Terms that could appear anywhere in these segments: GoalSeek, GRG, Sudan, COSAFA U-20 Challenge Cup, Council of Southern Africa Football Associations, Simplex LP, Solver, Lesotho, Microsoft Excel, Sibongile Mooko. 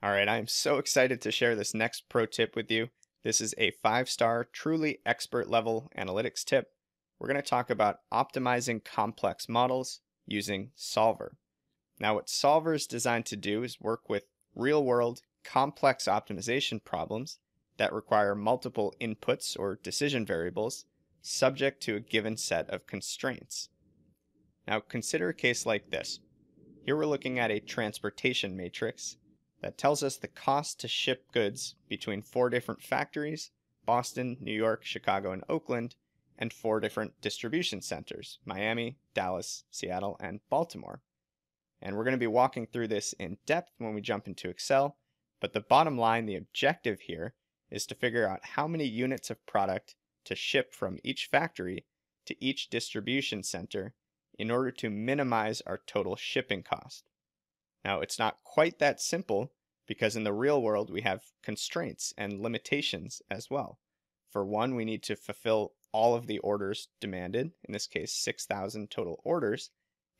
All right, I am so excited to share this next pro tip with you. This is a 5-star, truly expert level analytics tip. We're going to talk about optimizing complex models using Solver. Now, what Solver is designed to do is work with real-world complex optimization problems that require multiple inputs or decision variables subject to a given set of constraints. Now, consider a case like this. Here we're looking at a transportation matrix that tells us the cost to ship goods between 4 different factories, Boston, New York, Chicago, and Oakland, and 4 different distribution centers, Miami, Dallas, Seattle, and Baltimore. And we're going to be walking through this in depth when we jump into Excel, but the bottom line, the objective here, is to figure out how many units of product to ship from each factory to each distribution center in order to minimize our total shipping cost. Now, it's not quite that simple because in the real world we have constraints and limitations as well. For one, we need to fulfill all of the orders demanded, in this case 6,000 total orders,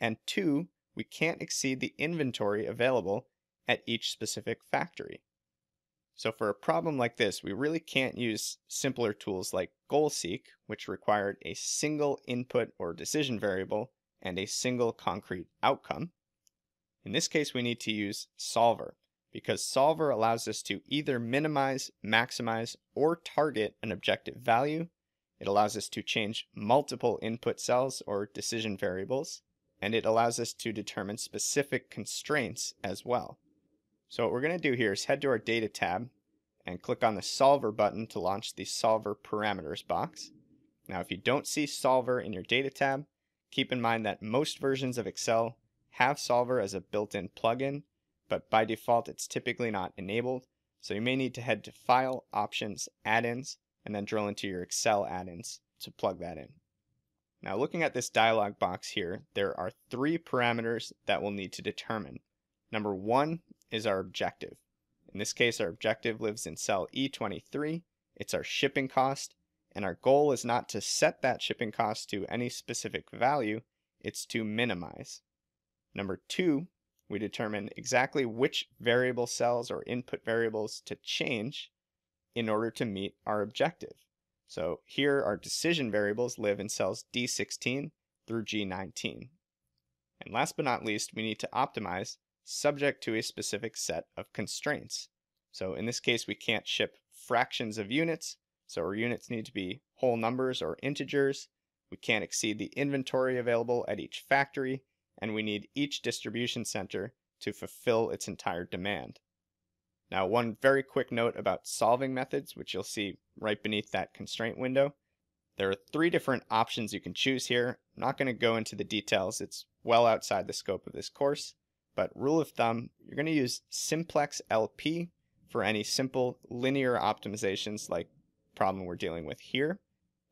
and 2, we can't exceed the inventory available at each specific factory. So for a problem like this, we really can't use simpler tools like GoalSeek, which required a single input or decision variable and a single concrete outcome. In this case, we need to use Solver, because Solver allows us to either minimize, maximize, or target an objective value. It allows us to change multiple input cells or decision variables, and it allows us to determine specific constraints as well. So what we're going to do here is head to our Data tab and click on the Solver button to launch the Solver Parameters box. Now, if you don't see Solver in your Data tab, keep in mind that most versions of Excel have Solver as a built-in plugin, but by default it's typically not enabled, so you may need to head to File, Options, Add-ins, and then drill into your Excel add-ins to plug that in. Now, looking at this dialog box here, there are 3 parameters that we'll need to determine. Number 1 is our objective. In this case, our objective lives in cell E23. It's our shipping cost, and our goal is not to set that shipping cost to any specific value, it's to minimize. Number 2, we determine exactly which variable cells or input variables to change in order to meet our objective. So here our decision variables live in cells D16 through G19. And last but not least, we need to optimize subject to a specific set of constraints. So in this case, we can't ship fractions of units, so our units need to be whole numbers or integers. We can't exceed the inventory available at each factory, and we need each distribution center to fulfill its entire demand. Now, one very quick note about solving methods, which you'll see right beneath that constraint window. There are 3 different options you can choose here. I'm not going to go into the details. It's well outside the scope of this course, but rule of thumb, you're going to use simplex LP for any simple linear optimizations like the problem we're dealing with here,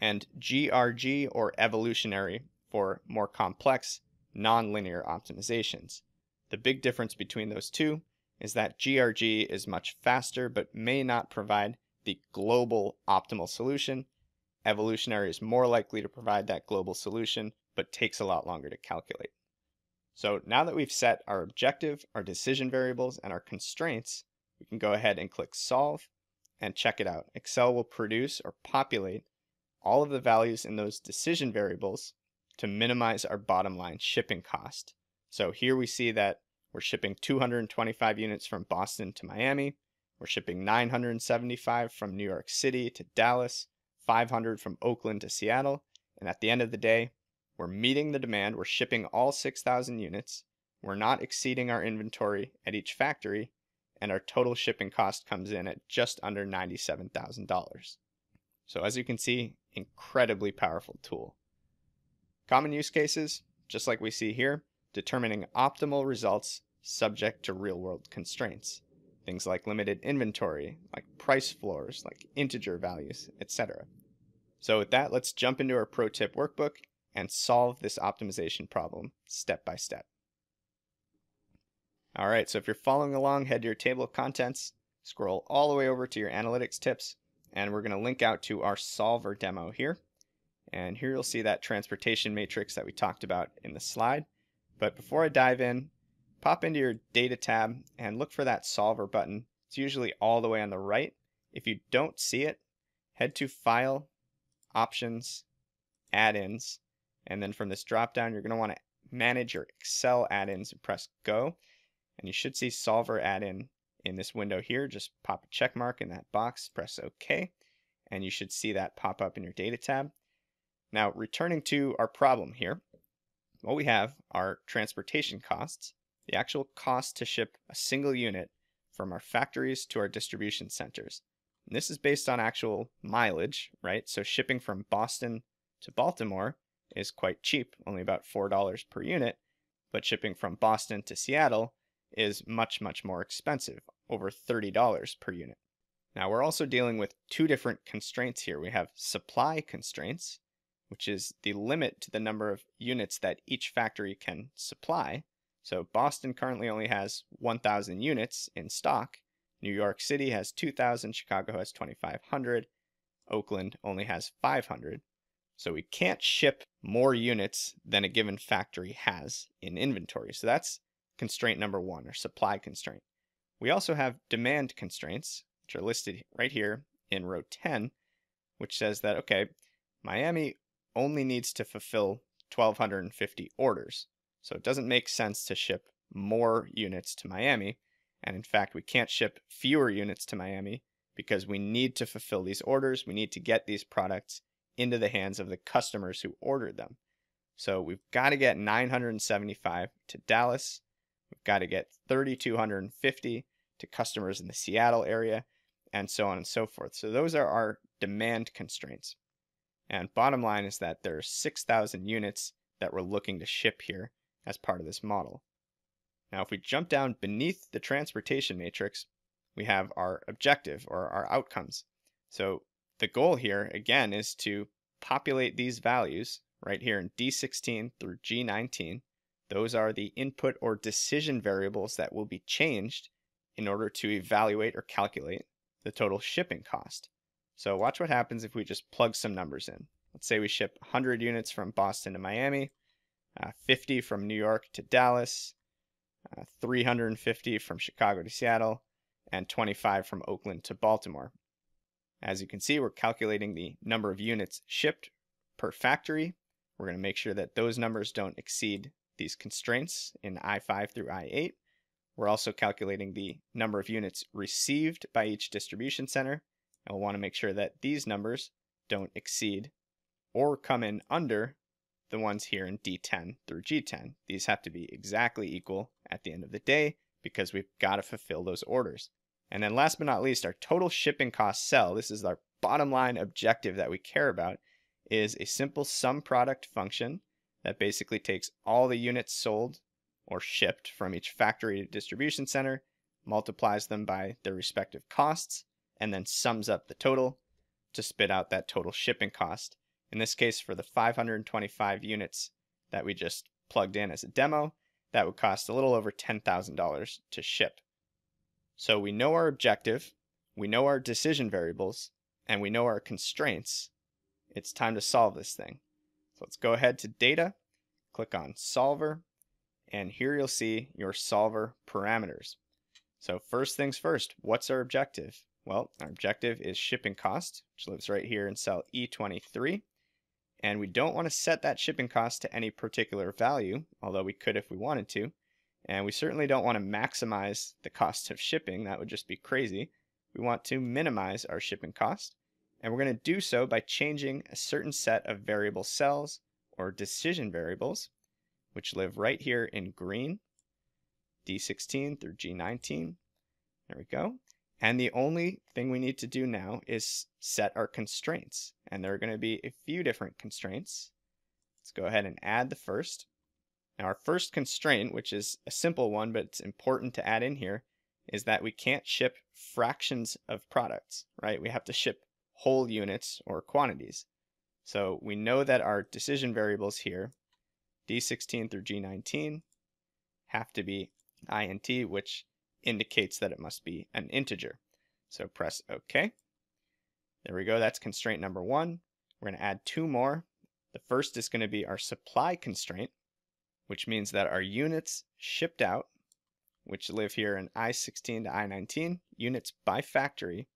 and GRG or evolutionary for more complex nonlinear optimizations. The big difference between those 2 is that GRG is much faster but may not provide the global optimal solution. Evolutionary is more likely to provide that global solution but takes a lot longer to calculate. So now that we've set our objective, our decision variables, and our constraints, we can go ahead and click Solve and check it out. Excel will produce or populate all of the values in those decision variables to minimize our bottom line shipping cost. So here we see that we're shipping 225 units from Boston to Miami, we're shipping 975 from New York City to Dallas, 500 from Oakland to Seattle, and at the end of the day, we're meeting the demand, we're shipping all 6,000 units, we're not exceeding our inventory at each factory, and our total shipping cost comes in at just under $97,000. So as you can see, incredibly powerful tool. Common use cases, just like we see here, determining optimal results subject to real-world constraints. Things like limited inventory, like price floors, like integer values, etc. So with that, let's jump into our pro tip workbook and solve this optimization problem step by step. All right, so if you're following along, head to your table of contents, scroll all the way over to your analytics tips, and we're going to link out to our Solver demo here. And here you'll see that transportation matrix that we talked about in the slide. But before I dive in, pop into your Data tab and look for that Solver button. It's usually all the way on the right. If you don't see it, head to File, Options, Add-ins, and then from this drop-down, you're going to want to manage your Excel add-ins and press Go, and you should see Solver add-in in this window here. Just pop a check mark in that box, press OK, and you should see that pop up in your Data tab. Now, returning to our problem here, what we have are transportation costs, the actual cost to ship a single unit from our factories to our distribution centers. And this is based on actual mileage, right? So shipping from Boston to Baltimore is quite cheap, only about $4 per unit, but shipping from Boston to Seattle is much, much more expensive, over $30 per unit. Now we're also dealing with two different constraints here. We have supply constraints, which is the limit to the number of units that each factory can supply. So Boston currently only has 1,000 units in stock. New York City has 2,000, Chicago has 2,500, Oakland only has 500. So we can't ship more units than a given factory has in inventory. So that's constraint number one, or supply constraint. We also have demand constraints, which are listed right here in row 10, which says that, okay, Miami only needs to fulfill 1,250 orders. So it doesn't make sense to ship more units to Miami. And in fact, we can't ship fewer units to Miami because we need to fulfill these orders. We need to get these products into the hands of the customers who ordered them. So we've got to get 975 to Dallas. We've got to get 3,250 to customers in the Seattle area, and so on and so forth. So those are our demand constraints. And bottom line is that there are 6,000 units that we're looking to ship here as part of this model. Now, if we jump down beneath the transportation matrix, we have our objective, or our outcomes. So the goal here, again, is to populate these values right here in D16 through G19. Those are the input or decision variables that will be changed in order to evaluate or calculate the total shipping cost. So watch what happens if we just plug some numbers in. Let's say we ship 100 units from Boston to Miami, 50 from New York to Dallas, 350 from Chicago to Seattle, and 25 from Oakland to Baltimore. As you can see, we're calculating the number of units shipped per factory. We're going to make sure that those numbers don't exceed these constraints in I5 through I8. We're also calculating the number of units received by each distribution center, and we'll want to make sure that these numbers don't exceed or come in under the ones here in D10 through G10. These have to be exactly equal at the end of the day because we've got to fulfill those orders. And then last but not least, our total shipping cost cell, this is our bottom line objective that we care about, is a simple sum product function that basically takes all the units sold or shipped from each factory to distribution center, multiplies them by their respective costs, and then sums up the total to spit out that total shipping cost. In this case, for the 525 units that we just plugged in as a demo, that would cost a little over $10,000 to ship. So we know our objective, we know our decision variables, and we know our constraints. It's time to solve this thing. So let's go ahead to Data, click on Solver, and here you'll see your Solver parameters. So first things first, what's our objective? Well, our objective is shipping cost, which lives right here in cell E23. And we don't want to set that shipping cost to any particular value, although we could if we wanted to. And we certainly don't want to maximize the cost of shipping. That would just be crazy. We want to minimize our shipping cost. And we're going to do so by changing a certain set of variable cells or decision variables, which live right here in green, D16 through G19. There we go. And the only thing we need to do now is set our constraints. And there are going to be a few different constraints. Let's go ahead and add the first. Now our first constraint, which is a simple one, but it's important to add in here, is that we can't ship fractions of products, right? We have to ship whole units or quantities. So we know that our decision variables here, D16 through G19, have to be int, which indicates that it must be an integer. So press OK. There we go. That's constraint number one. We're going to add two more. The first is going to be our supply constraint, which means that our units shipped out which live here in I-16 to I-19, units by factory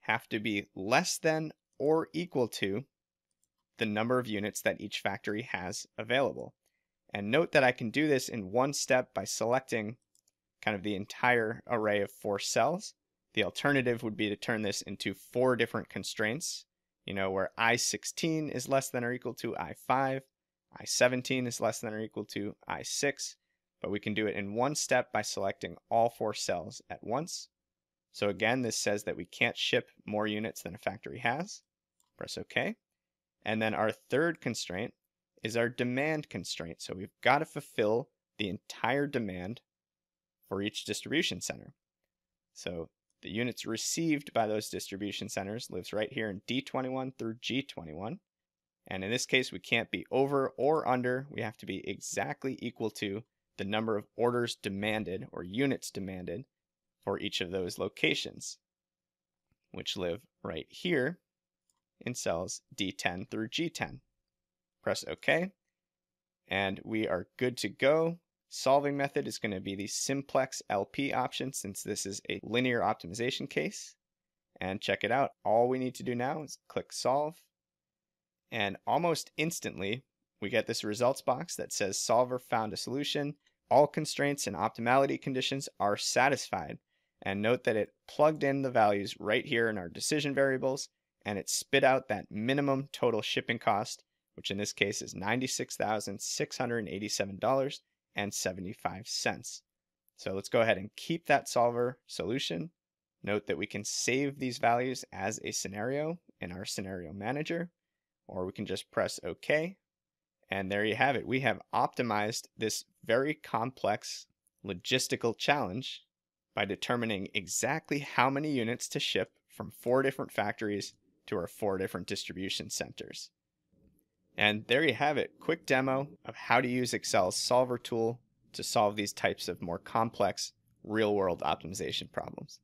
have to be less than or equal to the number of units that each factory has available. And note that I can do this in one step by selecting kind of the entire array of 4 cells. The alternative would be to turn this into 4 different constraints, you know, where I-16 is less than or equal to I-5, I-17 is less than or equal to I-6, but we can do it in one step by selecting all 4 cells at once. So again, this says that we can't ship more units than a factory has. Press OK. And then our third constraint is our demand constraint. So we've got to fulfill the entire demand for each distribution center. So the units received by those distribution centers lives right here in D21 through G21. And in this case, we can't be over or under. We have to be exactly equal to the number of orders demanded or units demanded for each of those locations, which live right here in cells D10 through G10. Press OK, and we are good to go. Solving method is going to be the simplex LP option, since this is a linear optimization case. And check it out. All we need to do now is click solve. And almost instantly, we get this results box that says Solver found a solution. All constraints and optimality conditions are satisfied. And note that it plugged in the values right here in our decision variables, and it spit out that minimum total shipping cost, which in this case is $96,687.75. So let's go ahead and keep that solver solution. Note that we can save these values as a scenario in our scenario manager, or we can just press OK. And there you have it. We have optimized this very complex logistical challenge by determining exactly how many units to ship from 4 different factories to our 4 different distribution centers. And there you have it, quick demo of how to use Excel's Solver tool to solve these types of more complex real-world optimization problems.